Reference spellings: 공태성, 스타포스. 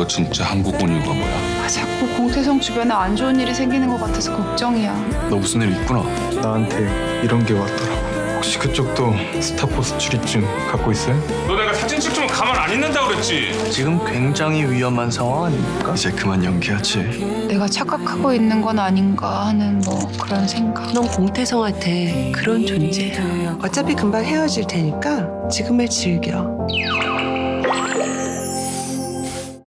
너 진짜 한국 온 이유가 뭐야? 아, 자꾸 공태성 주변에 안 좋은 일이 생기는 것 같아서 걱정이야. 너 무슨 일 있구나. 나한테 이런 게 왔더라고. 혹시 그쪽도 스타포스 출입증 갖고 있어요? 너 내가 사진 찍으면 가만 안 있는다 그랬지? 지금 굉장히 위험한 상황 아닙니까? 이제 그만 연기하지. 내가 착각하고 있는 건 아닌가 하는 그런 생각. 넌 공태성한테 그런 존재야. 어차피 금방 헤어질 테니까 지금을 즐겨.